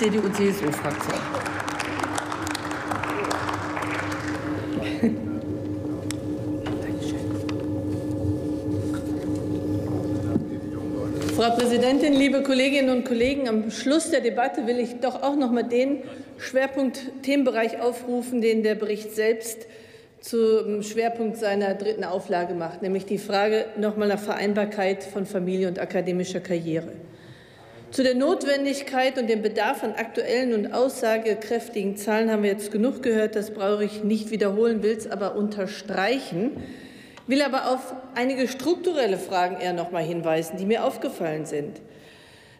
CDU-CSU-Fraktion. Frau Präsidentin, liebe Kolleginnen und Kollegen! Am Schluss der Debatte will ich doch auch noch mal den Schwerpunkt-Themenbereich aufrufen, den der Bericht selbst zum Schwerpunkt seiner dritten Auflage macht, nämlich die Frage noch mal nach Vereinbarkeit von Familie und akademischer Karriere. Zu der Notwendigkeit und dem Bedarf an aktuellen und aussagekräftigen Zahlen haben wir jetzt genug gehört. Das brauche ich nicht wiederholen, will es aber unterstreichen. Will aber auf einige strukturelle Fragen eher noch mal hinweisen, die mir aufgefallen sind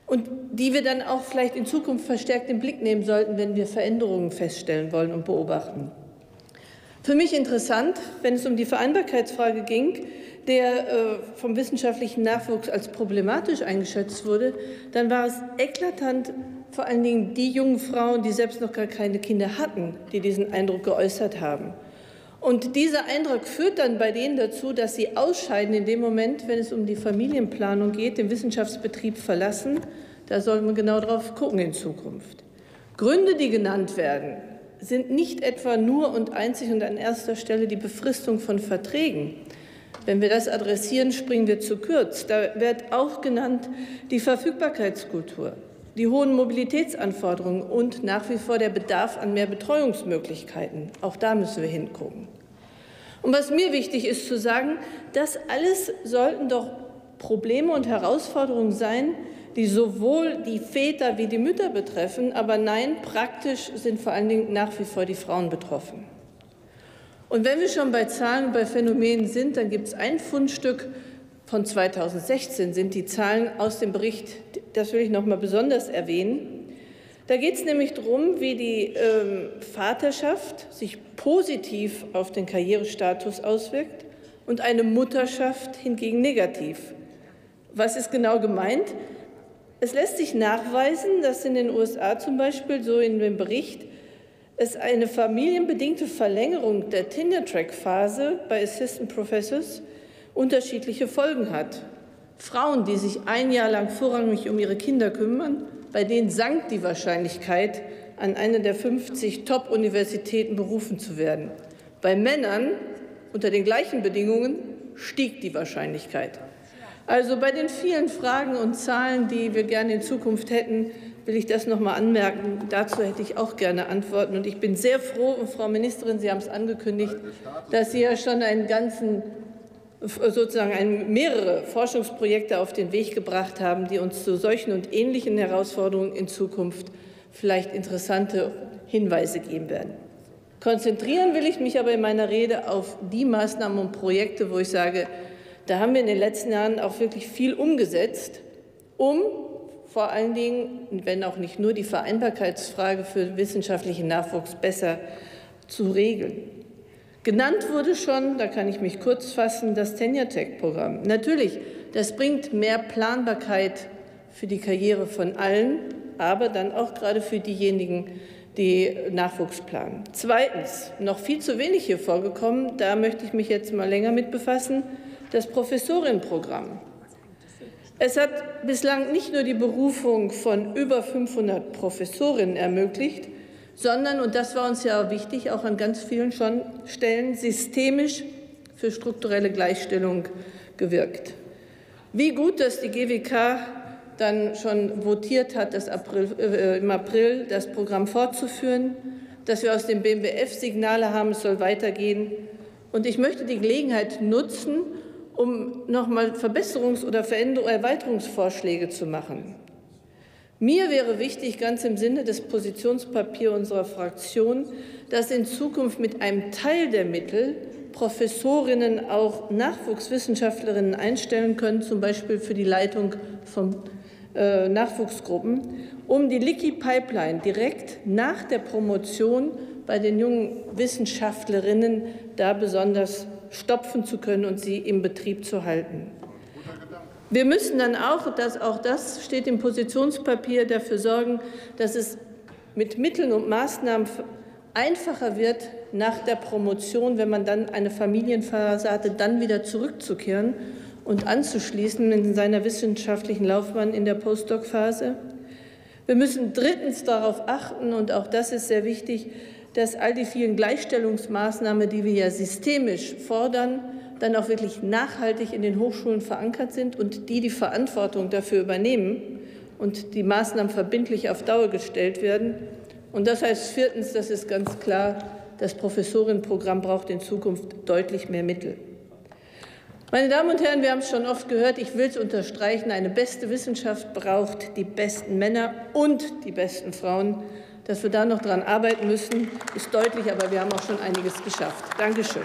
und die wir dann auch vielleicht in Zukunft verstärkt in den Blick nehmen sollten, wenn wir Veränderungen feststellen wollen und beobachten. Für mich interessant, wenn es um die Vereinbarkeitsfrage ging, der vom wissenschaftlichen Nachwuchs als problematisch eingeschätzt wurde, dann war es eklatant vor allen Dingen die jungen Frauen, die selbst noch gar keine Kinder hatten, die diesen Eindruck geäußert haben. Und dieser Eindruck führt dann bei denen dazu, dass sie ausscheiden in dem Moment, wenn es um die Familienplanung geht, den Wissenschaftsbetrieb verlassen. Da soll man genau drauf gucken in Zukunft. Gründe, die genannt werden, sind nicht etwa nur und einzig und an erster Stelle die Befristung von Verträgen. Wenn wir das adressieren, springen wir zu kurz. Da wird auch genannt die Verfügbarkeitskultur, die hohen Mobilitätsanforderungen und nach wie vor der Bedarf an mehr Betreuungsmöglichkeiten. Auch da müssen wir hingucken. Und was mir wichtig ist zu sagen, das alles sollten doch Probleme und Herausforderungen sein, die sowohl die Väter wie die Mütter betreffen. Aber nein, praktisch sind vor allen Dingen nach wie vor die Frauen betroffen. Und wenn wir schon bei Zahlen und bei Phänomenen sind, dann gibt es ein Fundstück von 2016, sind die Zahlen aus dem Bericht, das will ich noch mal besonders erwähnen. Da geht es nämlich darum, wie die Vaterschaft sich positiv auf den Karrierestatus auswirkt und eine Mutterschaft hingegen negativ. Was ist genau gemeint? Es lässt sich nachweisen, dass in den USA zum Beispiel, so in dem Bericht, es eine familienbedingte Verlängerung der Tenure-Track-Phase bei Assistant Professors unterschiedliche Folgen hat. Frauen, die sich ein Jahr lang vorrangig um ihre Kinder kümmern, bei denen sank die Wahrscheinlichkeit, an einer der 50 Top-Universitäten berufen zu werden. Bei Männern unter den gleichen Bedingungen stieg die Wahrscheinlichkeit. Also bei den vielen Fragen und Zahlen, die wir gerne in Zukunft hätten, will ich das noch mal anmerken. Dazu hätte ich auch gerne Antworten. Und ich bin sehr froh, und Frau Ministerin, Sie haben es angekündigt, dass Sie ja schon mehrere Forschungsprojekte auf den Weg gebracht haben, die uns zu solchen und ähnlichen Herausforderungen in Zukunft vielleicht interessante Hinweise geben werden. Konzentrieren will ich mich aber in meiner Rede auf die Maßnahmen und Projekte, wo ich sage, da haben wir in den letzten Jahren auch wirklich viel umgesetzt, um vor allen Dingen, wenn auch nicht nur, die Vereinbarkeitsfrage für wissenschaftlichen Nachwuchs besser zu regeln. Genannt wurde schon, da kann ich mich kurz fassen, das Tenure-Track-Programm. Natürlich, das bringt mehr Planbarkeit für die Karriere von allen, aber dann auch gerade für diejenigen, die Nachwuchs planen. Zweitens, noch viel zu wenig hier vorgekommen, da möchte ich mich jetzt mal länger mit befassen, das Professorinnenprogramm. Es hat bislang nicht nur die Berufung von über 500 Professorinnen ermöglicht, sondern, und das war uns ja wichtig, auch an ganz vielen Stellen systemisch für strukturelle Gleichstellung gewirkt. Wie gut, dass die GWK dann schon votiert hat, im April das Programm fortzuführen, dass wir aus dem BMBF Signale haben, es soll weitergehen. Und ich möchte die Gelegenheit nutzen, um nochmal Verbesserungs- oder Erweiterungsvorschläge zu machen. Mir wäre wichtig, ganz im Sinne des Positionspapiers unserer Fraktion, dass in Zukunft mit einem Teil der Mittel Professorinnen auch Nachwuchswissenschaftlerinnen einstellen können, zum Beispiel für die Leitung von Nachwuchsgruppen, um die Licky-Pipeline direkt nach der Promotion bei den jungen Wissenschaftlerinnen da besonders stopfen zu können und sie im Betrieb zu halten. Wir müssen dann auch das steht im Positionspapier, dafür sorgen, dass es mit Mitteln und Maßnahmen einfacher wird, nach der Promotion, wenn man dann eine Familienphase hatte, dann wieder zurückzukehren und anzuschließen in seiner wissenschaftlichen Laufbahn in der Postdoc-Phase. Wir müssen drittens darauf achten, und auch das ist sehr wichtig, dass all die vielen Gleichstellungsmaßnahmen, die wir ja systemisch fordern, dann auch wirklich nachhaltig in den Hochschulen verankert sind und die Verantwortung dafür übernehmen und die Maßnahmen verbindlich auf Dauer gestellt werden. Und das heißt viertens, das ist ganz klar, das Professorinnenprogramm braucht in Zukunft deutlich mehr Mittel. Meine Damen und Herren, wir haben es schon oft gehört, ich will es unterstreichen, eine beste Wissenschaft braucht die besten Männer und die besten Frauen. Dass wir da noch dran arbeiten müssen, ist deutlich, aber wir haben auch schon einiges geschafft. Dankeschön.